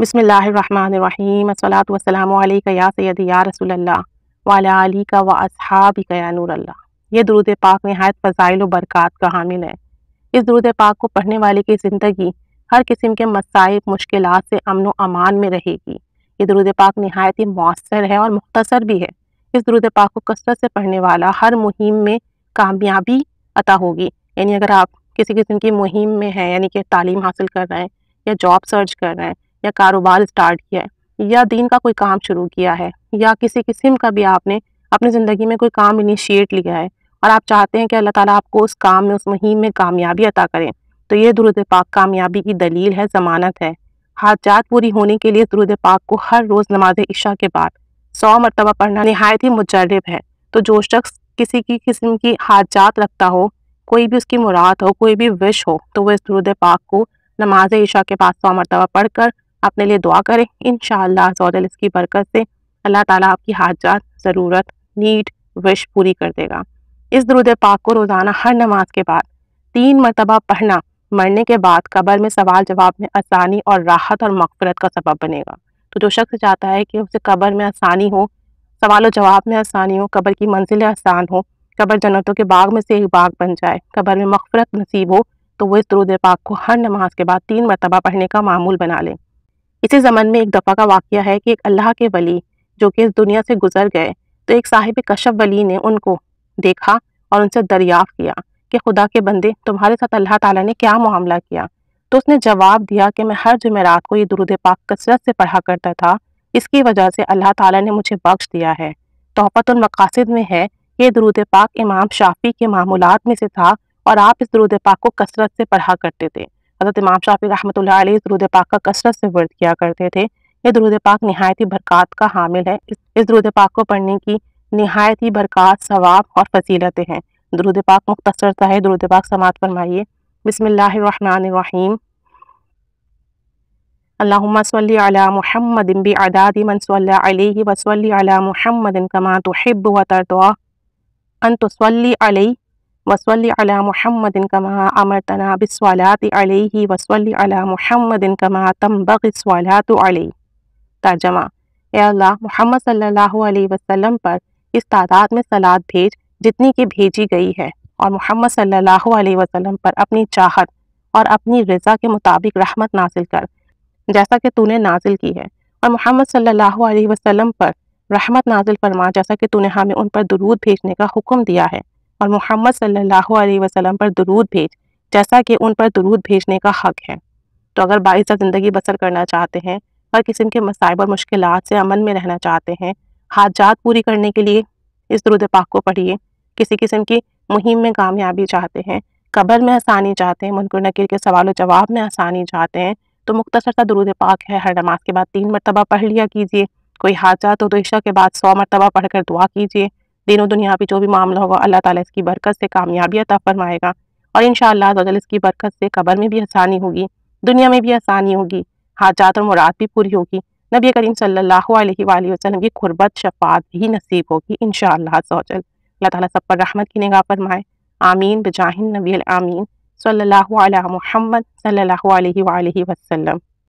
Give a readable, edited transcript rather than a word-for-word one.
बिस्मिल्लाहिर्रहमानिर्रहीम अस्सलातु वस्सलामु अलैका या सय्यदी या रसूलल्लाह व अला आलिका व अस्हाबिका या नूरल्लाह। ये दुरूद पाक नहायत फ़ज़ाइल व बरक़ात का हामिल है। इस दुरूद पाक को पढ़ने वाले की ज़िंदगी हर किस्म के मसाइब मुश्किलात से अमन व अमान में रहेगी। ये दुरूद पाक नहायत ही मौसर है और मुख्तसर भी है। इस दुरूद पाक को कसरत से पढ़ने वाला हर मुहिम में कामयाबी अता होगी। यानी अगर आप किसी किस्म की मुहिम में हैं, यानी कि तालीम हासिल कर रहे हैं या जॉब सर्च कर रहे हैं या कारोबार स्टार्ट किया है या दीन का कोई काम शुरू किया है या किसी किस्म का भी आपने अपनी ज़िंदगी में कोई काम इनिशिएट लिया है और आप चाहते हैं कि अल्लाह ताला आपको उस काम में, उस मुहिम में कामयाबी अता करें, तो ये दुरूद पाक कामयाबी की दलील है, ज़मानत है। हाजात पूरी होने के लिए दुरूद पाक को हर रोज़ नमाज इशा के बाद 100 मरतबा पढ़ना नहायत ही मुजर्रब है। तो जो शख्स किसी की किस्म की हाजात रखता हो, कोई भी उसकी मुराद हो, कोई भी विश हो, तो वह इस दुरूद पाक को नमाज इशा के बाद 100 मरतबा पढ़कर अपने लिए दुआ करें। इंशाअल्लाह ज़रूर इसकी बरकत से अल्लाह ताला आपकी हाजात, ज़रूरत, नीड, विश पूरी कर देगा। इस दुरूद पाक को रोज़ाना हर नमाज के बाद 3 मरतबा पढ़ना मरने के बाद कब्र में सवाल जवाब में आसानी और राहत और मग़फ़िरत का सबब बनेगा। तो जो शख्स चाहता है कि उसे कब्र में आसानी हो, सवाल और जवाब में आसानी हो, कब्र की मंजिल आसान हो, कब्र जन्नतों के बाग में से एक बाग बन जाए, कब्र में मग़फ़िरत नसीब हो, तो वो इस दुरूद पाक को हर नमाज के बाद 3 मरतबा पढ़ने का मामूल बना लें। इसी ज़मन में एक दफ़ा का वाक़या है कि एक अल्लाह के वली जो कि इस दुनिया से गुजर गए, तो एक साहिब कशफ वली ने उनको देखा और उनसे दरियाफ़त किया कि खुदा के बंदे, तुम्हारे साथ अल्लाह ताला ने क्या मामला किया। तो उसने जवाब दिया कि मैं हर जुमेरात को ये दुरूद पाक कसरत से पढ़ा करता था, इसकी वजह से अल्लाह ताला ने मुझे बख्श दिया है। तौहफ़तुल मक़ासिद में है ये दुरूद पाक इमाम शाफ़ी के मामूलात में से था और आप इस दुरूद पाक को कसरत से पढ़ा करते थे। हज़रत इमाम शाफ़ी रहमतुल्लाह अलैह इस दुरूद पाक का कसरत से वर्द किया करते थे। ये दुरूद पाक नहायत ही बरक़ात का हामिल है। इस दुरूद पाक को पढ़ने की नहायत ही बरक़ात, सवाब और फसीलतें हैं। दुरूद पाक मुख्तसर सा है। दुरूद पाक समात फरमाइए। बिस्मिल्लाहिर्रहमानिर्रहीम। अल्लाहुम्मा सल्ली अला मुहम्मदिन बि अदादि मन सल्ला अलैहि व सल्ली अला मुहम्मदिन कमा तुहिब्बु व तरदा अन तुसल्ली अलैहि व सल्ली अला मुहम्मदिन कमा अमरतना बिस्सलाति अलैहि व सल्ली अला मुहम्मदिन कमा तंबगि सलातु अलैहि। तर्जुमा: ए अल्लाह, मुहम्मद सल्लल्लाहु अलैहि वसल्लम पर इस तादाद में सलात भेज जितनी कि भेजी गई है, और मुहम्मद सल्लल्लाहु अलैहि वसल्लम पर अपनी चाहत और अपनी रज़ा के मुताबिक रहमत नाजिल कर, जैसा कि तूने नाजिल की है, और मुहम्मद सल्लल्लाहु अलैहि वसल्लम पर रहमत नाजिल फरमा, जैसा कि तूने हमें उन पर दुरूद भेजने का हुक्म दिया है, और मुहम्मद सल्लल्लाहु अलैहि वसल्लम पर दुरूद भेज, जैसा कि उन पर दुरूद भेजने का हक़ है। तो अगर बाइज़्ज़त ज़िंदगी बसर करना चाहते हैं, हर किस्म के मसाइब और मुश्किलात से अमन में रहना चाहते हैं, हाजात पूरी करने के लिए इस दुरूद पाक को पढ़िए। किसी किस्म की मुहिम में कामयाबी चाहते हैं, कब्र में आसानी चाहते हैं, मुनकर नकीर के सवाल और जवाब में आसानी चाहते हैं, तो मुख्तसर सा दुरूद पाक है। हर नमाज के बाद 3 मरतबा पढ़ लिया कीजिए। कोई हाजात हो तो इशा के बाद 100 मरतबा पढ़कर दुआ कीजिए। दिनों दुनिया पर जो भी मामला होगा, अल्लाह ताला इसकी बरकत से कामयाबी अता फरमाएगा, और इंशाअल्लाह ताला इसकी बरकत से कब्र में भी आसानी होगी, दुनिया में भी आसानी होगी, हाजात और मुराद भी पूरी होगी। नबी करीम सल्लल्लाहु अलैहि वसल्लम की क़ुर्बत, शफ़ाअत भी नसीब होगी इंशाअल्लाह ताला। अल्लाह ताला सब पर रहमत की निगाह फरमाए। आमीन बिजाहिन नबी आमीन सल्लल्लाहु अला मुहम्मद सल्लल्लाहु अलैहि वसल्लम।